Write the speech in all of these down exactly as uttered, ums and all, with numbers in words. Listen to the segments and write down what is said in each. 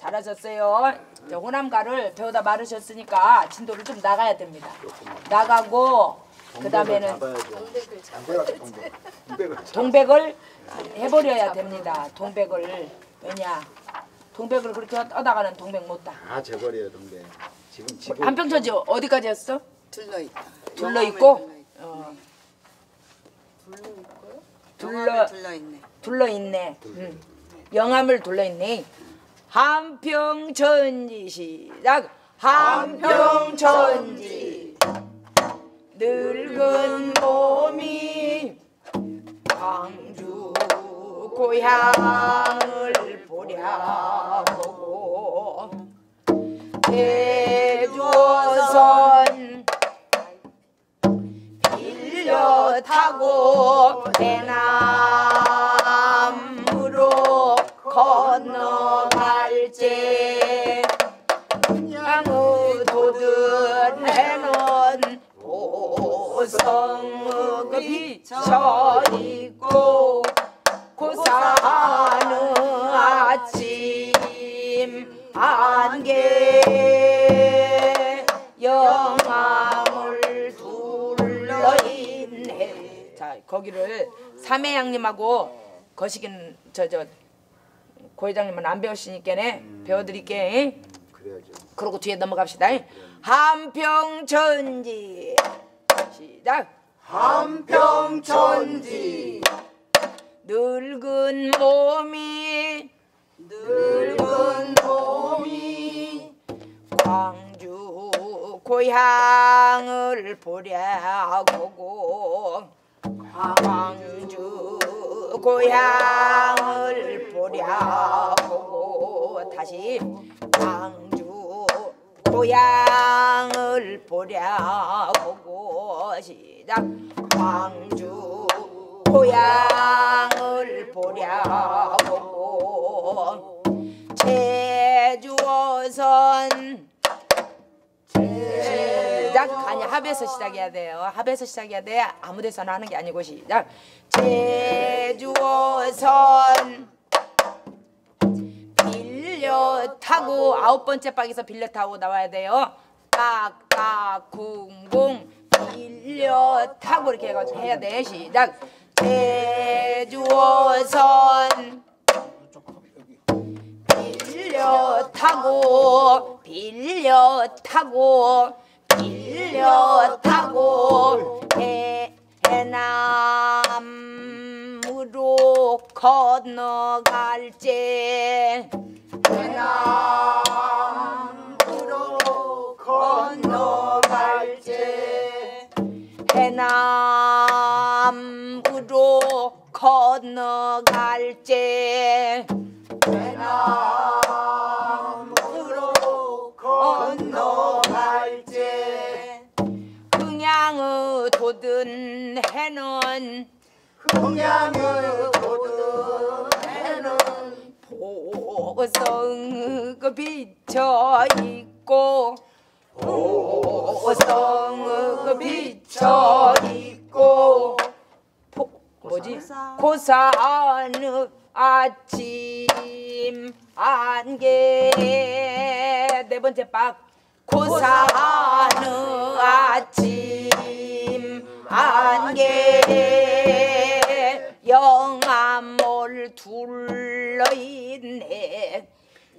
잘하셨어요. 이제 호남가를 배우다 마르셨으니까 진도를 좀 나가야 됩니다. 나가고 그 다음에는 동백을 해버려야 됩니다. 동백을. 왜냐 동백을 그렇게 떠다가는 동백 못다. 아 재벌이에요 동백. 지금 지금 한평천지 어디까지였어? 둘러있다. 둘러있고? 어. 둘러있고요? 둘러, 둘러있네. 둘러있네. 응. 영암을 둘러있네. 한평천지 시작! 한평천지 늙은 몸이 광주 고향을 보랴고 대조선 빌려 타고 대남으로 건너갈지 양우도든 해는 보성무가 비쳐있고 고사는 아침 안개 영암을 둘러있네. 자 거기를 삼회양님하고 거시긴 저저 고회장님은 안 배우시니까네. 음, 배워드릴게. 그래야죠. 그러고 뒤에 넘어갑시다. 그래. 한평천지 시작. 한평천지 늙은 몸이 늙은 몸이 광주 고향을 보랴고 광주 고향을 보랴고 다시 광주 고향을 보랴고 시작. 광주 고향을 보랴고 제주어선 시작. 아니 합에서 시작해야 돼요. 합에서 시작해야 돼. 아무 데서나 하는 게 아니고 시작. 제주어선 빌려 타고 아홉 번째 박에서 빌려 타고 나와야 돼요. 깍깍궁궁 빌려 타고 이렇게 해가지고 해야 돼. 시작. 제주어선 빌려 타고 빌려 타고 빌려 타고 해, 해남으로 건너갈지 해남으로 건너갈지 해남으로 건너갈지 해남으로 건너갈지 흥양의 도든 해는 흥양의 도든 해는 보성의 비쳐있고 보성의 비쳐있고 뭐지? 고사는 아침 안개 네 번째 박 고사는 아침 안개 영암을 둘러있네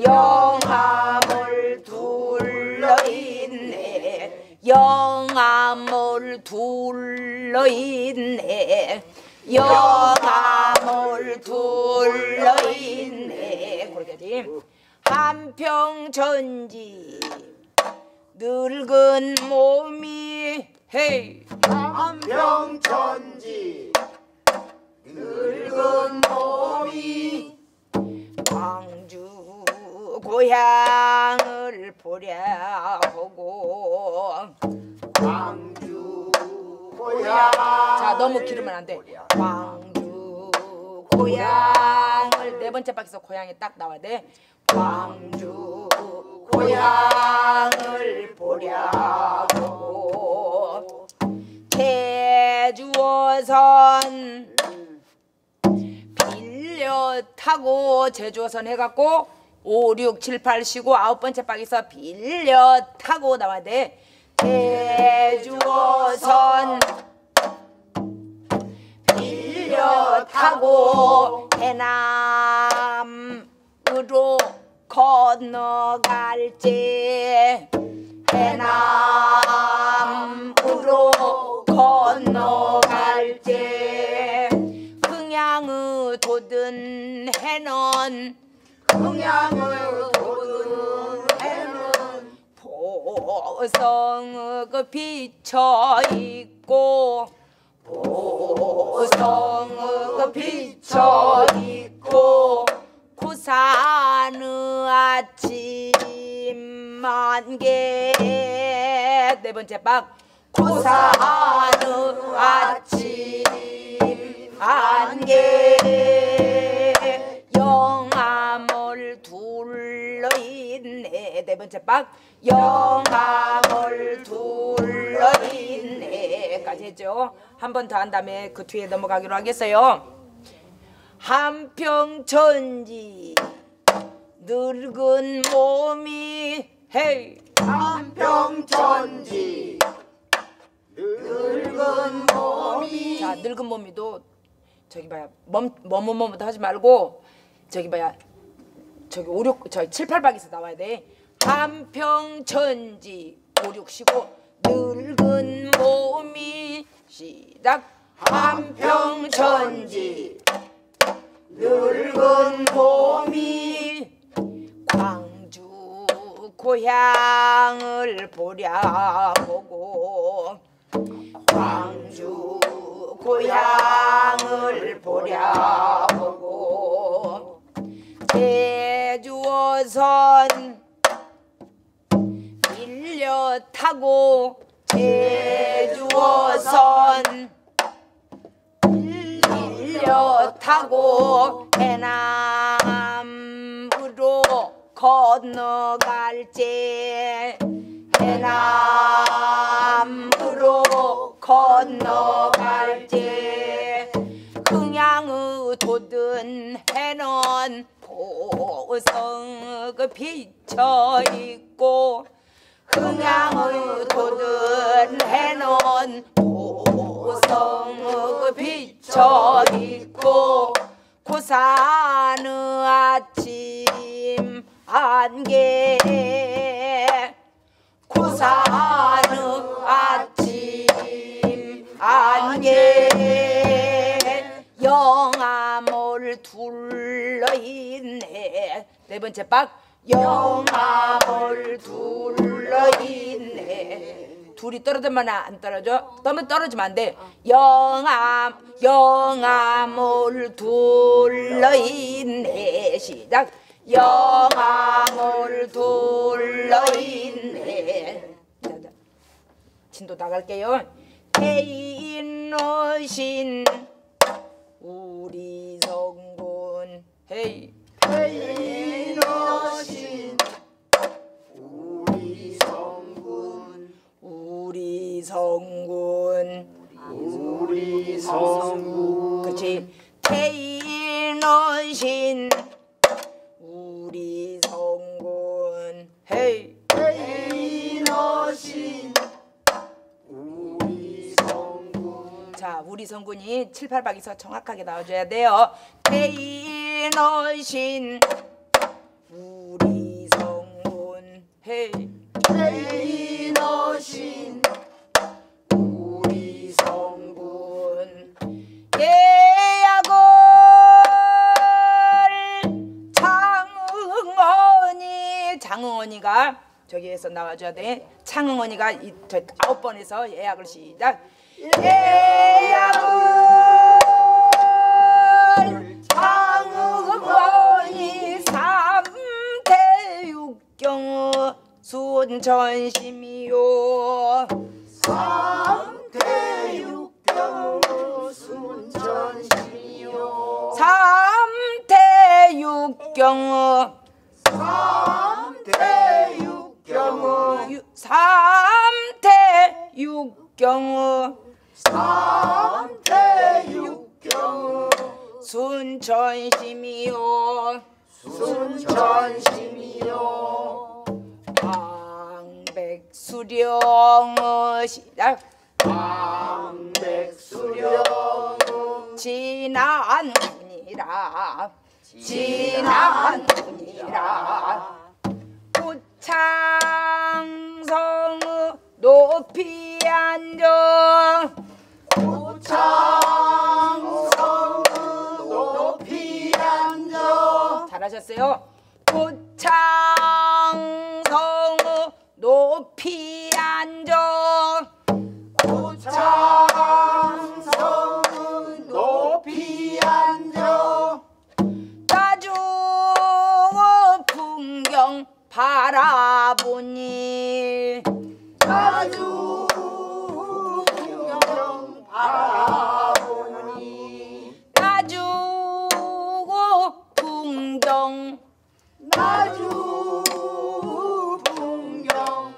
영암을 둘러있네 영암을 둘러있네 영암을 둘러있네. 한평천지 늙은 몸이 헤이 한평천지 늙은 몸이 광주 고향을 보랴고 광주 자 너무 길으면 안 돼. 광주 고향을 네 번째 박에서 고향이 딱 나와야 돼. 광주 고향을 보랴고 제주어선 빌려 타고 제주어선 해갖고 오, 육, 칠, 팔 쉬고 아홉 번째 박에서 빌려 타고 나와야 돼. 대주어선 빌려 타고 해남으로 건너갈지 해남으로 건너갈지 흥양의 돋은 해는 흥양을 도는 해는 보성의가 비쳐 있고 보성의가 비쳐 있고 고산의 아침만개 네 번째 박 고산의 아침만개 영암을 둘러있네 네 번째 박 영암을 둘러있네 까지 했죠. 한 번 더 한 다음에 그 뒤에 넘어가기로 하겠어요. 한평천지 늙은 몸이 헤이 한평천지 늙은 몸이 자 늙은 몸이도 저기 봐요 머뭇머뭇 하지 말고 저기 뭐야 저기 오, 육, 저기 칠, 팔 박에서 나와야 돼. 한평천지 오, 육 쉬고 늙은 몸이 시작 한평천지 늙은 몸이 광주 고향을 보랴보고 광주 고향을 보랴보고 제주어선 빌려 타고 제주어선 빌려 타고 해남으로 건너갈지 해남으로 건너갈지 흥양의 돋은 해는 보성의 비쳐 있고 흥양의 돋은 해는 보성의 비쳐 있고 고산의 아침 안개 고산의 아침 안개 영암을 둘러있네 네 번째 박 영암을 둘러있네 둘이 떨어지면 안 떨어져? 떨면 떨어지면 안 돼 영암 영암을 둘러있네 시작 영암을 둘러있네 진도 나갈게요 대인어신 우리 성군 헤이 대인어신 우리 성군 우리 성군 우리 성군 그렇지 대인어신 우리 성군 헤이 대인어신 자, 우리 성군이 칠, 팔 박에서 정확하게 나와줘야 돼요. 대인어신 우리 성군 헤이 대인어신 우리 성군 예약을 장흥언이 장흥언이가 저기에서 나와줘야 돼. 장흥언이가 이 저 아홉 번에서 예약을 시작. 예약을 장흥언이 삼대육경의 순전심이요 삼대육경의 순전심이요 삼대육경의 삼대육경의 삼대육경의 삼대육경의 순천심이요 순천심이요 방백수령의 시작 방백수령은 지난 분이라 지난 분이라 구창성의 높이 안정 구창성의 높이 안정 잘하셨어요. 구창성의 높이 안정 구창성의 높이 안정 다중의 풍경 바라보니 다중 풍경 바라보니 다중의 풍경 다중 풍경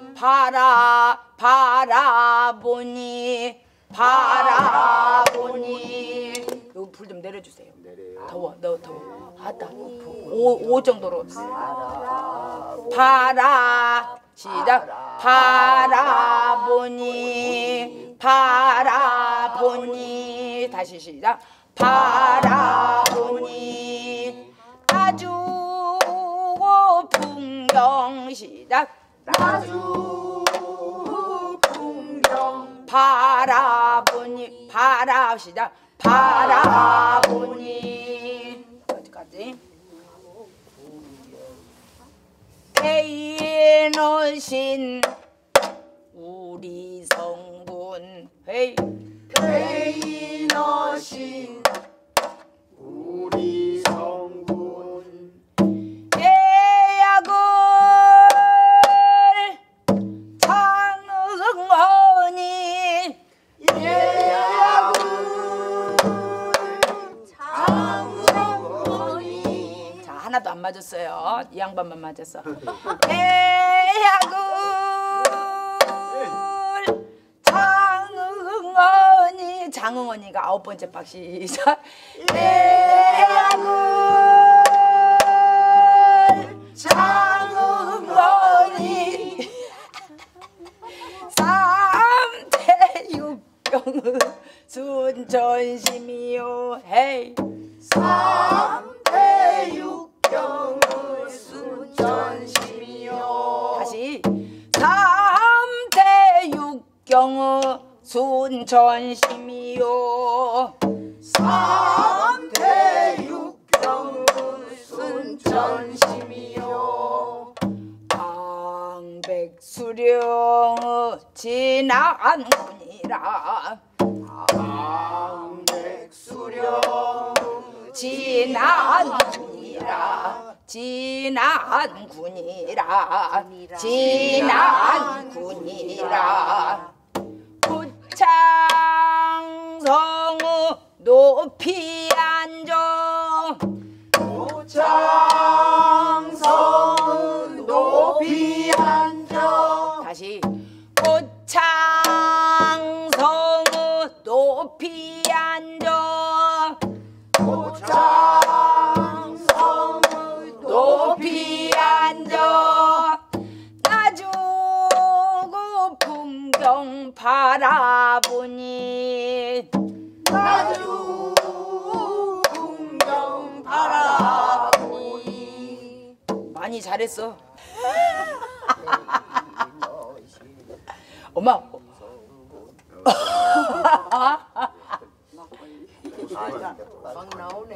바라 바라보니 바라보니 여기 불 좀 내려주세요. 내려요. 더워 너 더워 아따 오, 오 정도로 바라 시작 바라보니 바라보니 다시 시작 바라보니 다주고 풍경 시작 다주 풍경 바라보니 바라 시작 바라보니 어디까지? 회인 오신 우리 성군 회인 회인 오신 우리 성군 예약을 장흥허니 예약을 장흥허니 자 하나도 안 맞았어요. 이 양반만 맞았어. 예약을 장흥언니 장흥언니가 아홉 번째 박 시작 예약을 장흥언니 삼대육병은 순천심이요 헤이 삼대육병은 순천심 다시 삼대육경의 순천심이요 삼대육경의 순천심이요 방백수령의 진안군이라 방백수령 진안군이라 진안군이라 진안군이라 구창성의 높이 안정 구창성의 높이 안정 다시 구창성의 높이 안정 구창성 높이 앉아 나주고 풍경 바라보니 나주고 풍경 바라보니 많이 잘했어. 엄마 막 나오네.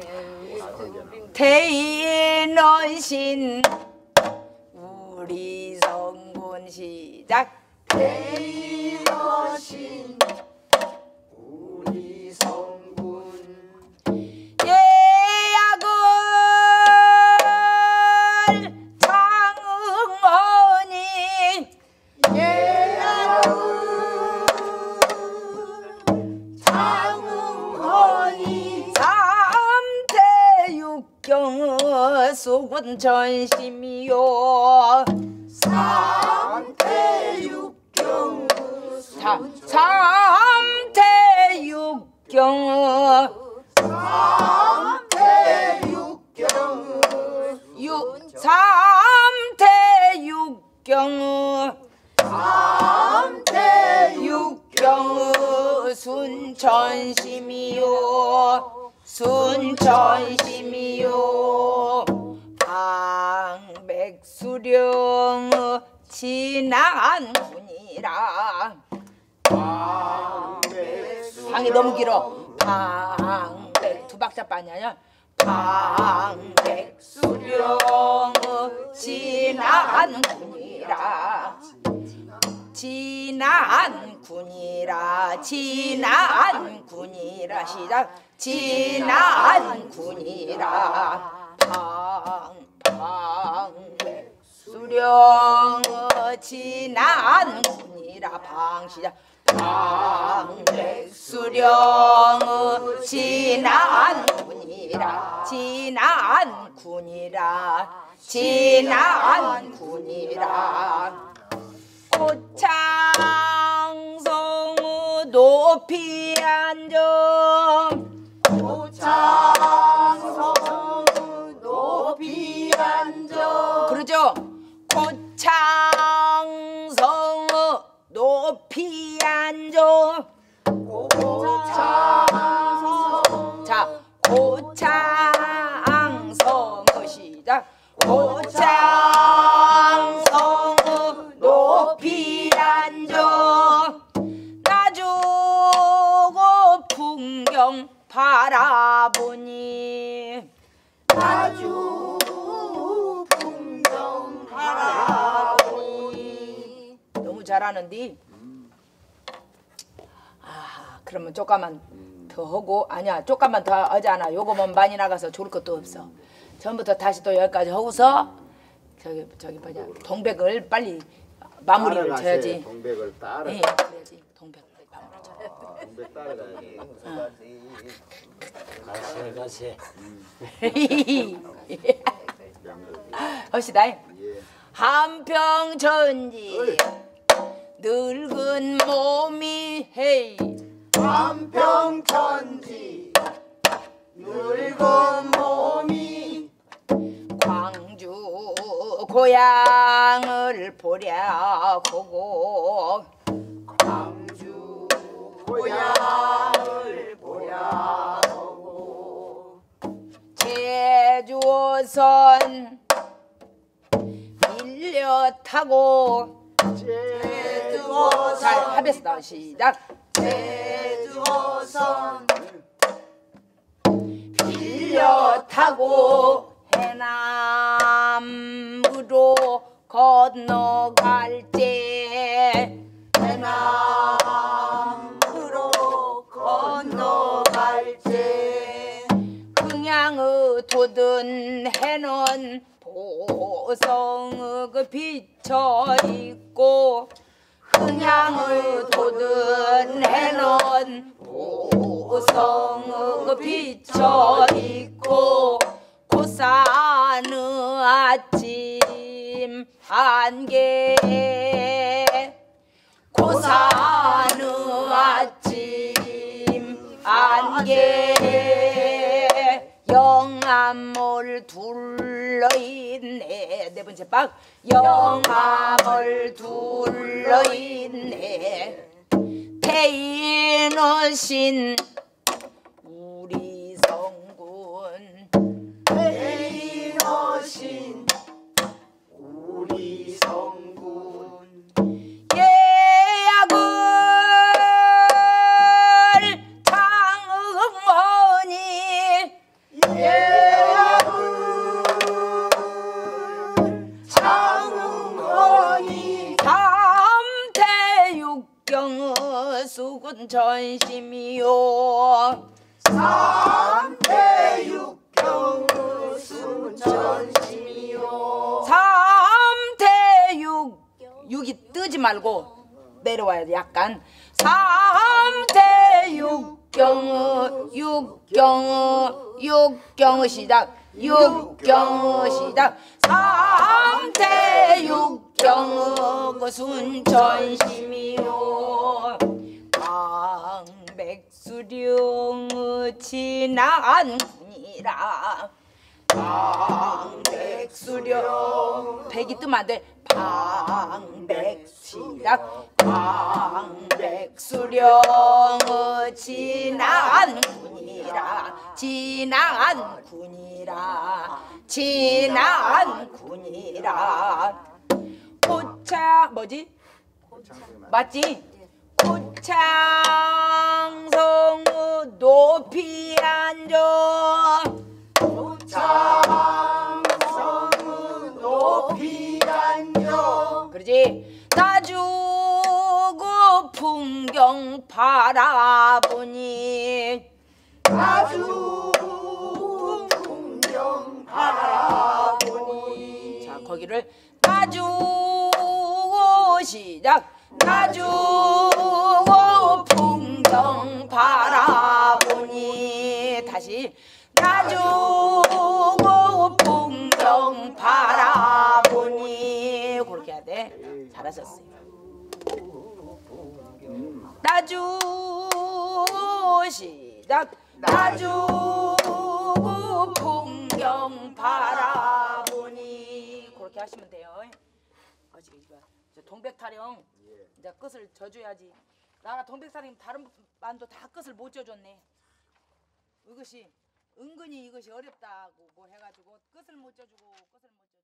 태인원신 우리 성군 시작 태인원신 우리 성군 예약을 장흥허니 예약을 장흥허니 삼대육경의 순천심이요 삼대육경의 순천심이요 삼대육경의 삼대육경의 정읍 순천심이요 순천심이요 방백수령의 진안군이라. 방백수령 방이 너무 길어. 방백 두 박자 반이 아니야. 방백수령의 진안군이라. 진안군이라 진안군이라 시작. 진안군이라 방백수령의 진안군이라 방 시작. 방백수령의 진안군이라 진안군이라 진안군이라 고창성우 높이 앉아 고창성우 높이 앉아 그러죠? 고창성우 높이 앉아 고창성우 자 고창성우 시작. 고창 높이 앉아 나주고 풍경 바라보니 나주고 풍경 바라보니 너무 잘하는디? 아 그러면 조금만 더 하고 아니야 조금만 더 하잖아. 요거만 많이 나가서 좋을 것도 없어. 전부터 다시 또 여기까지 하고서 저기 저기 뭐냐 동백을 빨리 마무리를 쳐야지. 동백을 따라. 예, 그래야지. 동백 마무리 쳐. 동백 따라가야지. 가시 가시. 합시다. 한평천지 늙은 몸이 헤이. 한평천지 늙은 몸이 광주. 고향을 보랴고고 광주 고향을 보랴고 제주어선 밀려 타고 제주어선 잘 합했어. 시작. 제주어선 밀려 타고 해남으로 건너갈 때 해남으로 건너갈 때 흥양의 돋은 해는 보성의 그 비쳐있고 흥양의 돋은 해는 보성의 그 비쳐있고 고산의 아침 안개 고산의 아침 안개 영암을 둘러있네 네 번째 박 영암을 둘러있네 태인오신 우리 성 태인오신 우리 성군 예약을 장흥원이 예약을 장흥원이 삼태육경의 수군 전심이요 삼태육 전심이요. 삼태육 육이 뜨지 말고 내려와야 돼 약간. 삼태육경의 육경의 육경의 시작. 육경의 시작. 삼태육경의 그 순천심이요. 방백수령의 진안군이라 방백수령 백이 뜨면 안 돼. 방백수령 방백수령의 지난 군이라 지난 군이라 지난 군이라 고창 뭐지? 고창. 맞지? 고창성우 높이 앉아 고창성우 높이 앉아 그러지 나주고 풍경 바라보니 나주고 풍경 바라보니 자 거기를 나주고 시작 나주고 풍경 바라보니 다시 나주고 풍경 바라보니 그렇게 해야 돼. 잘하셨어요. 나주고 시작 나주고 풍경 바라보니 그렇게 하시면 돼요. 동백타령 예. 이제 끝을 져줘야지. 나라 동백타령 다른 반도 다 끝을 못 져줬네. 이것이 은근히 이것이 어렵다고 뭐 해가지고 끝을 못 져주고 끝을 못 져주고.